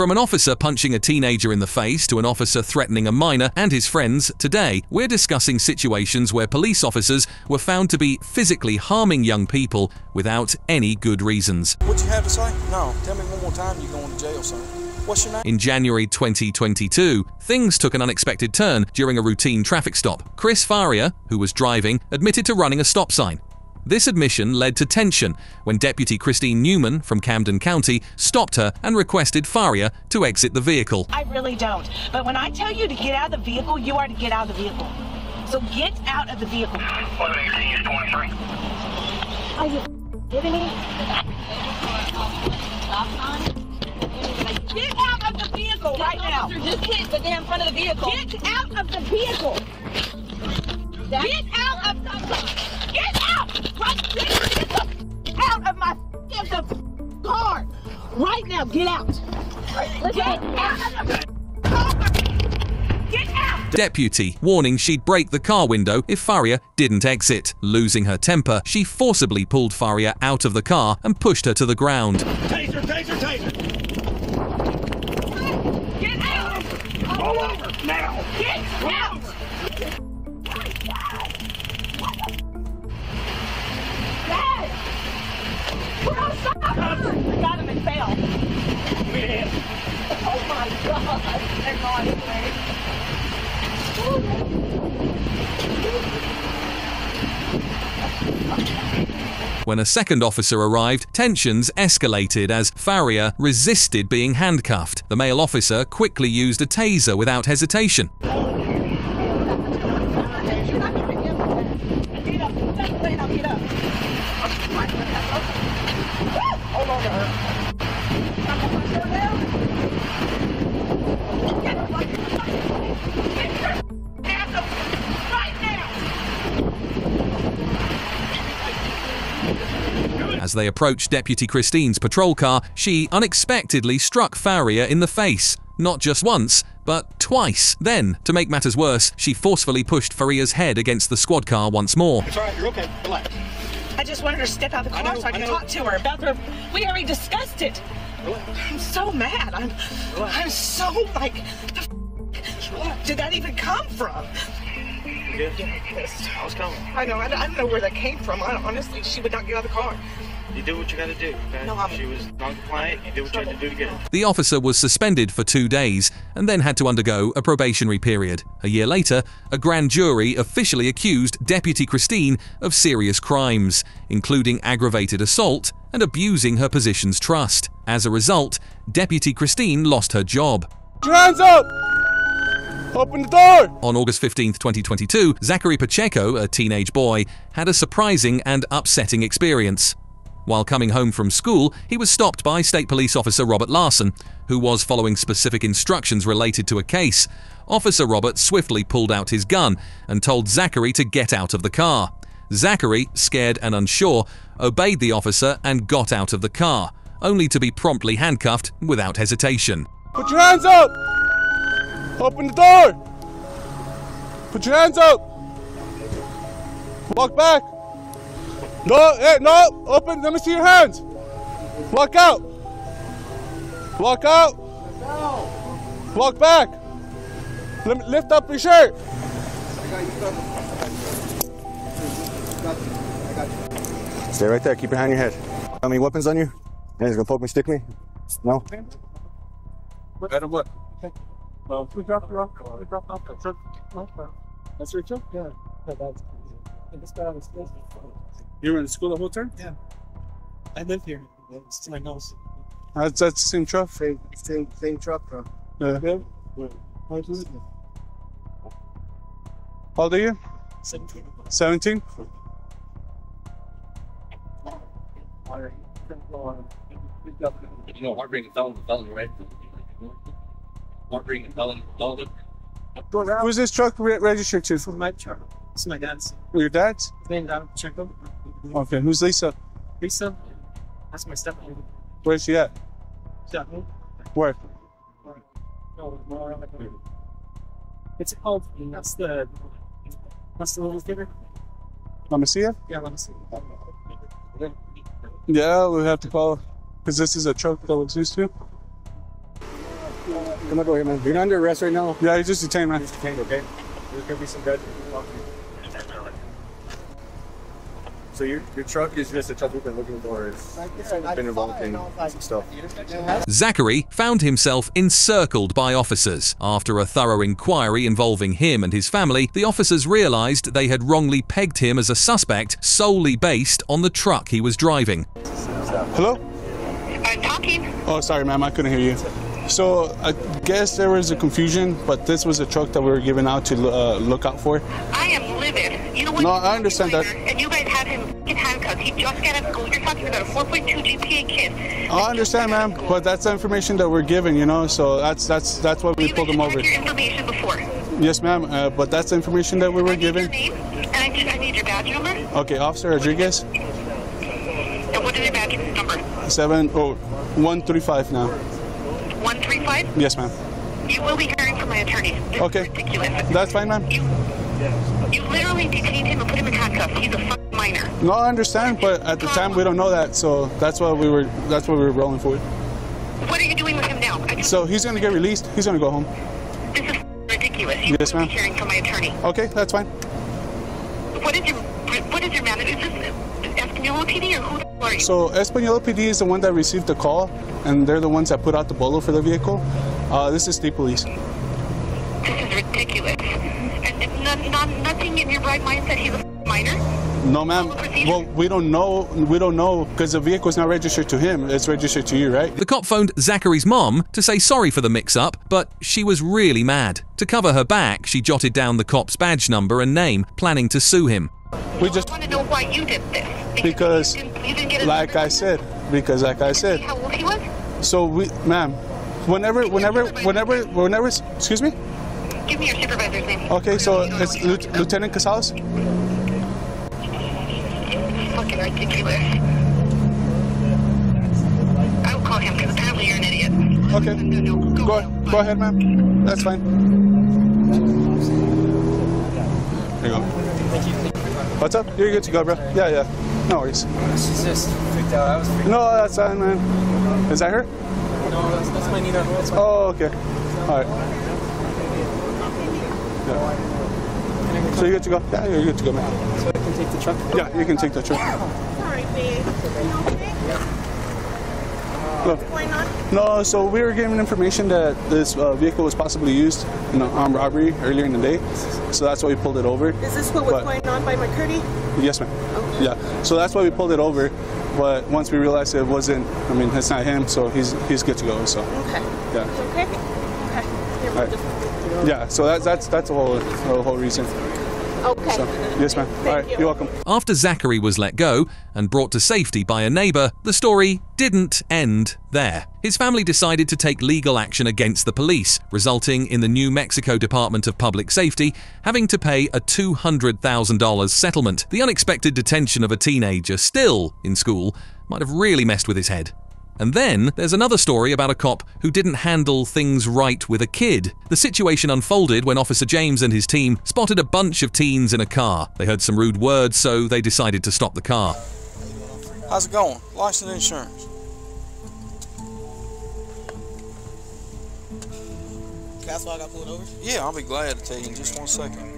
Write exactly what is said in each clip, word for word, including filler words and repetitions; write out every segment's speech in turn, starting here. From an officer punching a teenager in the face to an officer threatening a minor and his friends, today we're discussing situations where police officers were found to be physically harming young people without any good reasons. What you have to say? No, tell me one more time you're going to jail, son. What's your name? In January twenty twenty-two, things took an unexpected turn during a routine traffic stop. Chris Faria, who was driving, admitted to running a stop sign. This admission led to tension when Deputy Christine Newman from Camden County stopped her and requested Faria to exit the vehicle. I really don't, but when I tell you to get out of the vehicle, you are to get out of the vehicle. So get out of the vehicle. What are you saying? You're twenty-three. Are you kidding me? Get out of the vehicle right now. Just hit the damn front of the vehicle. Get out of the vehicle. Get out of the vehicle. Get out! Right, get the out of my the car! Right now, get out! Get out of the car! Get out! Deputy, warning she'd break the car window if Faria didn't exit. Losing her temper, she forcibly pulled Faria out of the car and pushed her to the ground. Taser, taser, taser! Get out! All over now! Get out! I got him and failed. Man. Oh my God. They're gone away. When a second officer arrived, tensions escalated as Faria resisted being handcuffed. The male officer quickly used a taser without hesitation. As they approached Deputy Christine's patrol car, she unexpectedly struck Faria in the face. Not just once, but twice. Then, to make matters worse, she forcefully pushed Faria's head against the squad car once more. It's all right, you're okay, relax. I just wanted her to step out of the car I know, so I could I talk to her about her. We already discussed it. Relax. I'm so mad. I'm, I'm so like, the f did that even come from? Yes. Yes. I was coming. I know, I don't know where that came from. I, honestly, she would not get out of the car. You do what you gotta do, okay? No, she was non-compliant, you do what you had to do to get her. The officer was suspended for two days and then had to undergo a probationary period. A year later, a grand jury officially accused Deputy Christine of serious crimes, including aggravated assault and abusing her position's trust. As a result, Deputy Christine lost her job. Put your hands up! Open the door! On August fifteenth twenty twenty-two, Zachary Pacheco, a teenage boy, had a surprising and upsetting experience. While coming home from school, he was stopped by State Police Officer Robert Larson, who was following specific instructions related to a case. Officer Robert swiftly pulled out his gun and told Zachary to get out of the car. Zachary, scared and unsure, obeyed the officer and got out of the car, only to be promptly handcuffed without hesitation. Put your hands up! Open the door! Put your hands up! Walk back! No, hey, no, open, let me see your hands. Walk out. Walk out. Walk back. Let me lift up your shirt. Stay right there, keep your hand on your head. How many weapons on you? Yeah, he's gonna poke me, stick me? No? Adam, what? Okay. Well, we dropped her off. We dropped off. That's her job. That's her job? Yeah. That's That's what I was supposed to do. You were in school the whole time? Yeah. I live here. It's my nose. That's, that's the same truck? Same, same, same truck, bro. Yeah. Yeah. Wait, how old is it? How old are you? seventeen. seventeen? You know, hard bringing down the felon, right? Hard bringing down the felon. Who's this truck registered to? It's my truck. It's my dad's. Your dad's? His name's Adam Pacheco. Okay, who's Lisa? Lisa? That's my stepmother. Where's she at? She's at home. Where? No, it's called, that's the, that's the little theater. Let me see it? Yeah, let me see it. Yeah, we have to call, because this is a truck that looks used to. Come on, go here, man. You're not under arrest right now. Yeah, he's just detained, man. He's detained, okay? There's gonna be some guys who walk in. So your your truck is just a truck we've been looking for. It's been involved in some stuff. Zachary found himself encircled by officers. After a thorough inquiry involving him and his family, the officers realized they had wrongly pegged him as a suspect solely based on the truck he was driving. Hello? I'm talking. Oh, sorry, ma'am, I couldn't hear you. So I guess there was a confusion, but this was a truck that we were given out to uh, look out for. I am livid. You know what? No, I understand that. And you guys had him in handcuffs. He just got out of school. You're talking about a four point two G P A kid. I understand, ma'am, but that's the information that we're given, you know. So that's that's that's why we you pulled him over. Your information before. Yes, ma'am, uh, but that's the information that we were I need given. Your name, and I need, I need your badge number. Okay, Officer Rodriguez. And what is your badge number? Seven oh one three five now. one three five? Yes, ma'am. You will be hearing from my attorney. This okay. Ridiculous. That's fine, ma'am. You, you literally detained him and put him in handcuffs. He's a fucking minor. No, I understand, but at the um, time we don't know that, so that's why we were that's what we were rolling for. What are you doing with him now? I just, so he's gonna get released. He's gonna go home. This is ridiculous. You yes, will be hearing from my attorney. Okay, that's fine. What is your what is your manager? Is this Espanola P D or who the hell are you? So Espanola P D is the one that received the call, and they're the ones that put out the bolo for the vehicle. Uh, this is state police. This is ridiculous. And it's not, not, nothing in your right mind that he's a minor? No, ma'am. Well, we don't know. We don't know because the vehicle's not registered to him. It's registered to you, right? The cop phoned Zachary's mom to say sorry for the mix-up, but she was really mad. To cover her back, she jotted down the cop's badge number and name, planning to sue him. We just want to know why you did this. Because, because you didn't, you didn't get like I said, because like I said. How old he was? So we, ma'am, whenever, whenever, whenever, whenever, excuse me? Give me your supervisor's name. Okay, so it's Lieutenant Casales? Fucking ridiculous. I will call him because apparently you're an idiot. Okay, no, no, no, go, go, go ahead, ma'am. That's fine. There you go. What's up? You're good to go, bro. Yeah, yeah. No worries. She's just freaked out. I was freaked out. No, that's fine, man. Is that her? No, that's, that's my Nina. That's my oh, okay. All right. Yeah. So you're good to go? Yeah, you're good to go, man. So I can take the truck? Yeah, you can take the truck. Sorry, babe. Are you okay? Look. What's going on? No, so we were given information that this uh, vehicle was possibly used in an armed robbery earlier in the day. So that's why we pulled it over. Is this what was but, going on by McCurdy? Yes, ma'am. Okay. Yeah. So that's why we pulled it over. But once we realized it wasn't, I mean, it's not him, so he's he's good to go. So. Okay. Yeah. Okay. Okay. Right. Just, yeah. So that's that's that's the whole the whole reason. Okay. So, yes, ma'am. All right. You. You're welcome. After Zachary was let go and brought to safety by a neighbor, the story didn't end there. His family decided to take legal action against the police, resulting in the New Mexico Department of Public Safety having to pay a two hundred thousand dollar settlement. The unexpected detention of a teenager still in school might have really messed with his head. And then there's another story about a cop who didn't handle things right with a kid. The situation unfolded when Officer James and his team spotted a bunch of teens in a car. They heard some rude words, so they decided to stop the car. How's it going? License insurance. That's why I got pulled over? Yeah, I'll be glad to tell you in just one second.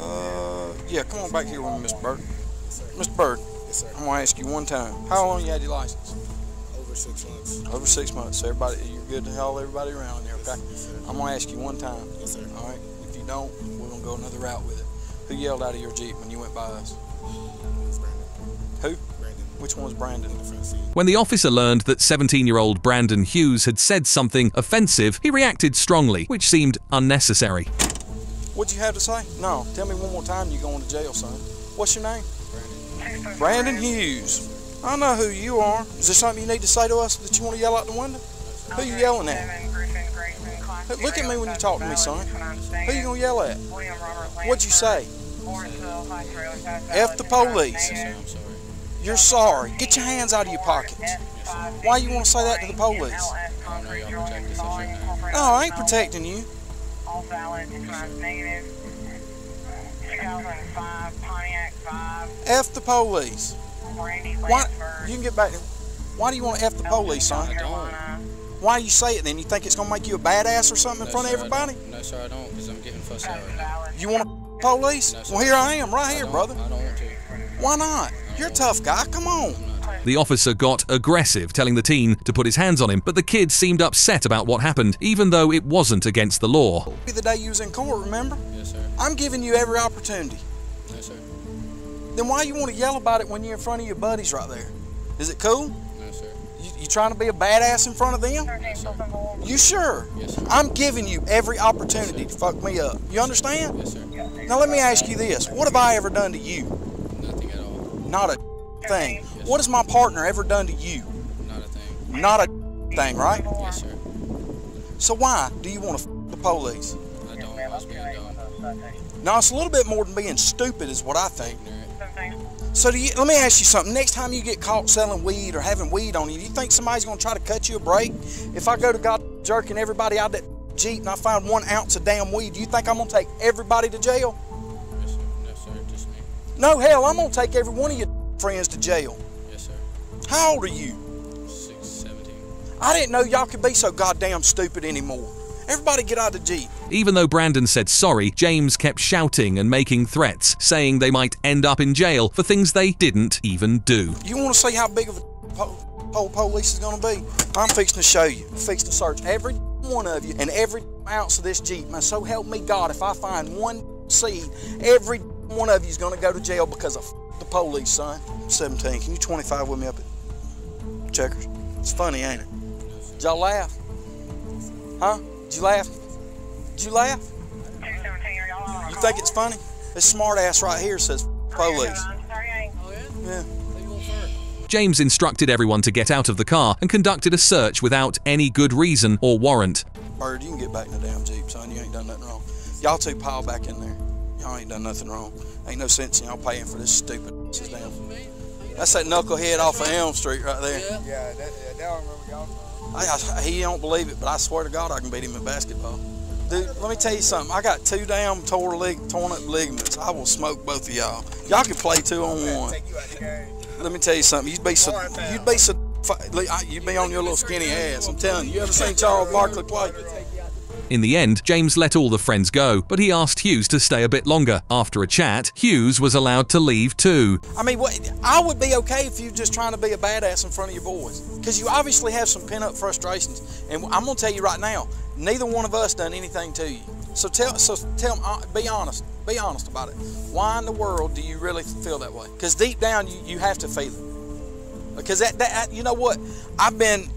Uh, yeah, come on back here with me, Mister Bird. Yes, Mister Bird, yes, I'm going to ask you one time. How yes, long you had your license? Over six months. Over six months. So everybody, you're good to haul everybody around there, okay? Yes, sir. I'm going to ask you one time. Yes, sir. All right? If you don't, we're going to go another route with it. Who yelled out of your Jeep when you went by us? Brandon. Who? Brandon. Which one's Brandon? When the officer learned that seventeen-year-old Brandon Hughes had said something offensive, he reacted strongly, which seemed unnecessary. What'd you have to say? No. Tell me one more time you're going to jail, son. What's your name? Brandon. Brandon Hughes. I know who you are. Is there something you need to say to us that you want to yell out the window? Who are you yelling at? Hey, look at me when you talk to me, son. Who are you going to yell at? What'd you say? F the police. You're sorry. Get your hands out of your pockets. Why you want to say that to the police? No, I ain't protecting you. F the police. Why, you can get back to, why do you want to F the police, son? Why you say it then? You think it's going to make you a badass or something no, in front sir, of everybody? No, sir, I don't, because I'm getting fussed out right now. You want to police? No, well, here I am, right I here, brother. I don't want to. Why not? You're a tough guy. Come on. The officer got aggressive, telling the teen to put his hands on him, but the kid seemed upset about what happened, even though it wasn't against the law. The day you was in court, remember? Yes, sir. I'm giving you every opportunity. Yes, sir. Then why you want to yell about it when you're in front of your buddies right there? Is it cool? Yes, sir. You, you trying to be a badass in front of them? Yes, sir. You sure? Yes, sir. I'm giving you every opportunity yes, to fuck me up. You understand? Yes, sir. Now let me ask you this. What have I ever done to you? Nothing at all. Not a thing. Yes, what has my partner ever done to you? Not a thing. Not a thing, right? Yes, sir. So why do you want to f the police? I don't. I was being dumb. Now, it's a little bit more than being stupid is what I think. So do you, let me ask you something. Next time you get caught selling weed or having weed on you, do you think somebody's going to try to cut you a break? If I go to God jerking everybody out of that Jeep and I find one ounce of damn weed, do you think I'm going to take everybody to jail? Yes, sir. No, sir. Just me. No, hell, I'm going to take every one of you friends to jail. Yes, sir. How old are you? six, seventeen. I didn't know y'all could be so goddamn stupid anymore. Everybody get out of the Jeep. Even though Brandon said sorry, James kept shouting and making threats, saying they might end up in jail for things they didn't even do. You want to see how big of a po po police is going to be? I'm fixing to show you. I'm fixing to search every one of you and every ounce of this Jeep. Now, so help me God, if I find one seed, every one of you is going to go to jail because of the police, son. seventeen. Can you twenty-five with me up at Checkers? It's funny, ain't it? Did y'all laugh? Huh? Did you laugh? Did you laugh? You think it's funny? This smart ass right here says police. Yeah. James instructed everyone to get out of the car and conducted a search without any good reason or warrant. Bird, you can get back in the damn Jeep, son. You ain't done nothing wrong. Y'all two pile back in there. Y'all ain't done nothing wrong. Ain't no sense in y'all paying for this stupid shit down. That's that knucklehead off of Elm Street right there. Yeah, that, that don't remember y'all. I, I, he don't believe it, but I swear to God I can beat him in basketball. Dude, let me tell you something. I got two damn torn, leg, torn up ligaments. I will smoke both of y'all. Y'all can play two on one. Take you out the game. Let me tell you something. You'd be so, you'd be so, you'd be on your little skinny ass. I'm telling you. You ever seen Charles Barkley play? In the end, James let all the friends go, but he asked Hughes to stay a bit longer. After a chat, Hughes was allowed to leave too. I mean, what, I would be okay if you were just trying to be a badass in front of your boys, because you obviously have some pent-up frustrations. And I'm going to tell you right now, neither one of us done anything to you. So tell, so tell, be honest, be honest about it. Why in the world do you really feel that way? Because deep down, you, you have to feel it. Because that, that, you know what, I've been.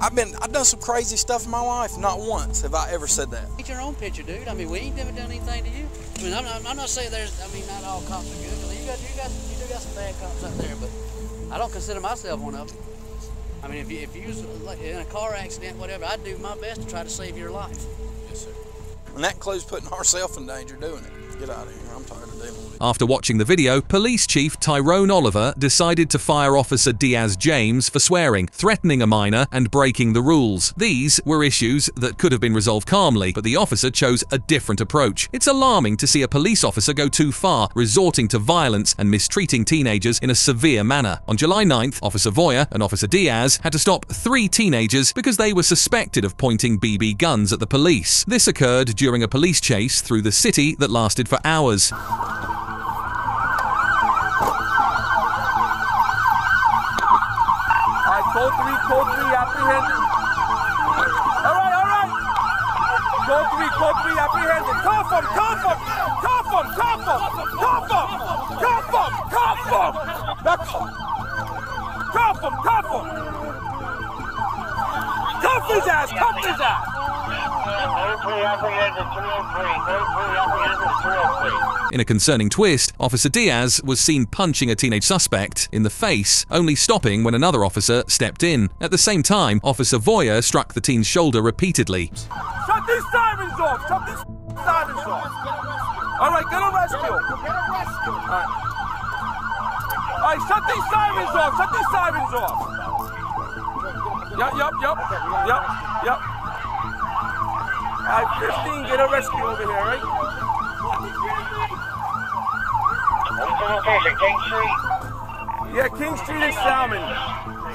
I've been, I've done some crazy stuff in my life. Not once have I ever said that. Get your own picture, dude. I mean, we ain't never done anything to you. I mean, I'm not, I'm not saying there's, I mean, not all cops are good. I mean, you got, you got, you do got some bad cops out there, but I don't consider myself one of them. I mean, if you, if you was in a car accident, whatever, I'd do my best to try to save your life. Yes, sir. And that includes putting ourselves in danger doing it. Get out of here. I'm tired of dealing with it. After watching the video, Police Chief Tyrone Oliver decided to fire Officer Diaz James for swearing, threatening a minor, and breaking the rules. These were issues that could have been resolved calmly, but the officer chose a different approach. It's alarming to see a police officer go too far, resorting to violence and mistreating teenagers in a severe manner. On July ninth, Officer Voyer and Officer Diaz had to stop three teenagers because they were suspected of pointing B B guns at the police. This occurred during during a police chase through the city that lasted for hours. In a concerning twist, Officer Diaz was seen punching a teenage suspect in the face, only stopping when another officer stepped in. At the same time, Officer Voyer struck the teen's shoulder repeatedly. Shut these sirens off! Shut these sirens off! Alright, get a rescue! Alright, right, shut these sirens off! Shut these sirens off! Yup, yup, yup, yup, yup. Alright, Christine, get a rescue over here, right? Yeah, King Street is Salmon.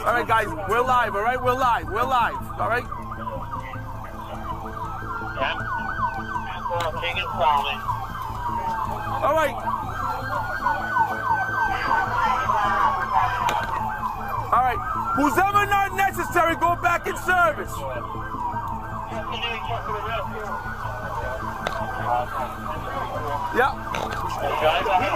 All right, guys, we're live, all right? We're live, we're live, all right? Yeah. King is calling. All right. All right. Who's ever not necessary, go back in service. Yeah.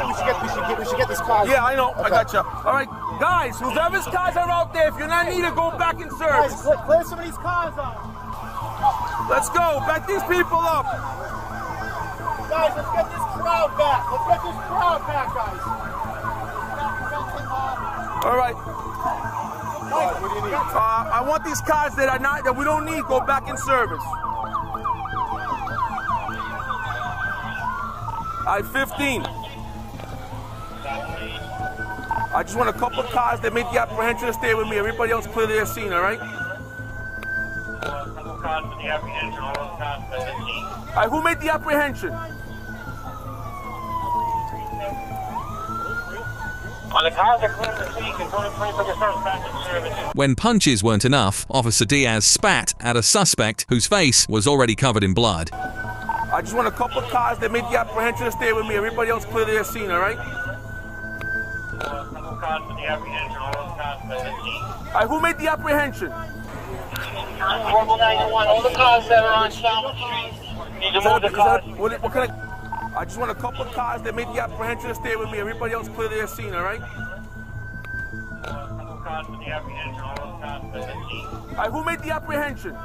We should, get, we, should get, we should get this car. Yeah, I know. Okay. I got you. All right, guys, whoever's cars are out there, if you're not needed, go back in service. Guys, clear some of these cars out. Let's go. Back these people up. Guys, let's get this crowd back. Let's get this crowd back, guys. All right. Guys, what do you need? Uh, I want these cars that are not that we don't need go back in service. I fifteen. I just want a couple of cars that make the apprehension to stay with me. Everybody else clear their scene, all right? All right, who made the apprehension? When punches weren't enough, Officer Diaz spat at a suspect whose face was already covered in blood. I just want a couple of cars that made the apprehension to stay with me. Everybody else clear their scene, all right? All right, who made the apprehension? Rebel ninety-one, all the cars that are on South Street need to move the cars. What, what can I, I just want a couple of cars that made the apprehension to stay with me. Everybody else clear their scene, all right? All right, who made the apprehension?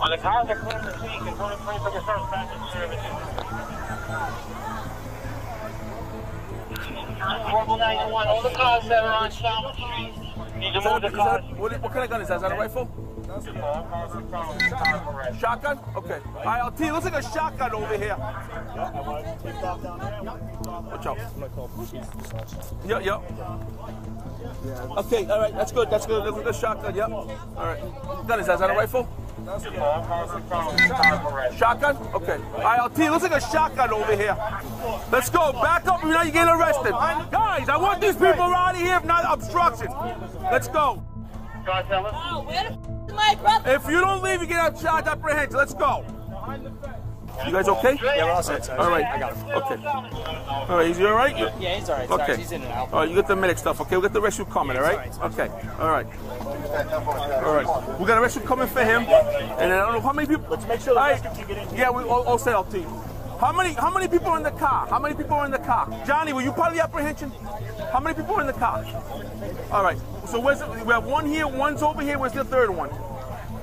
On the cars that clear the scene, control the train for the service back in service. Rebel ninety-one, all the cars that are on South Street need to move the cars. What, what kind of gun is that? Is that a rifle? Shotgun. Shotgun? Okay. All right, L T, looks like a shotgun over here. Watch out. Yep, yep. Okay, all right, that's good, that's good. Looks like a shotgun, yep. All right. What gun is that? Is that a rifle? Shotgun? Okay. I L T, looks like a shotgun over here. Let's go. Back up. You know you're getting arrested. Guys, I want these people out of here, if not obstruction. Let's go. Oh, where the f my brother? If you don't leave, you get out charged apprehension. Let's go. You guys okay? Yeah, we're all set. All right. I got him. Okay. All right. Is he all right? Yeah, he's all right. Okay. He's in and out. All right. You get the medic stuff. Okay. We'll get the rescue coming. All right. Okay. All right. All right. We got a rescue coming for him. And I don't know how many people. Let's make sure the rescue can get in here. Yeah, we all, all set out team. How many? How many people are in the car? How many people are in the car? Johnny, were you part of the apprehension? How many people are in the car? All right. So where's it? We have one here. One's over here. Where's the third one?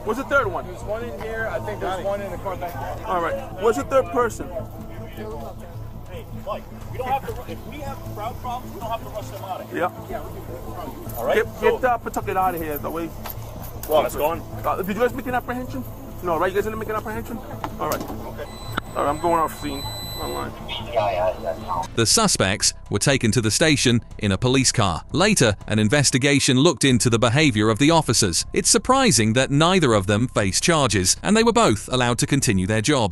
What's the third one? There's one in here. I think there's one in the car back there. All right. What's the third person? Hey, Mike, we don't have to, if we have crowd problems, we don't have to rush them out of here. Yeah. Yeah, we can. All right. Get, get uh, Pawtucket out of here. That way. Well, that's gone. Uh, did you guys make an apprehension? No, right? You guys didn't make an apprehension? All right. Okay. All right, I'm going off scene. Online. The suspects were taken to the station in a police car. Later, an investigation looked into the behavior of the officers. It's surprising that neither of them faced charges, and they were both allowed to continue their job.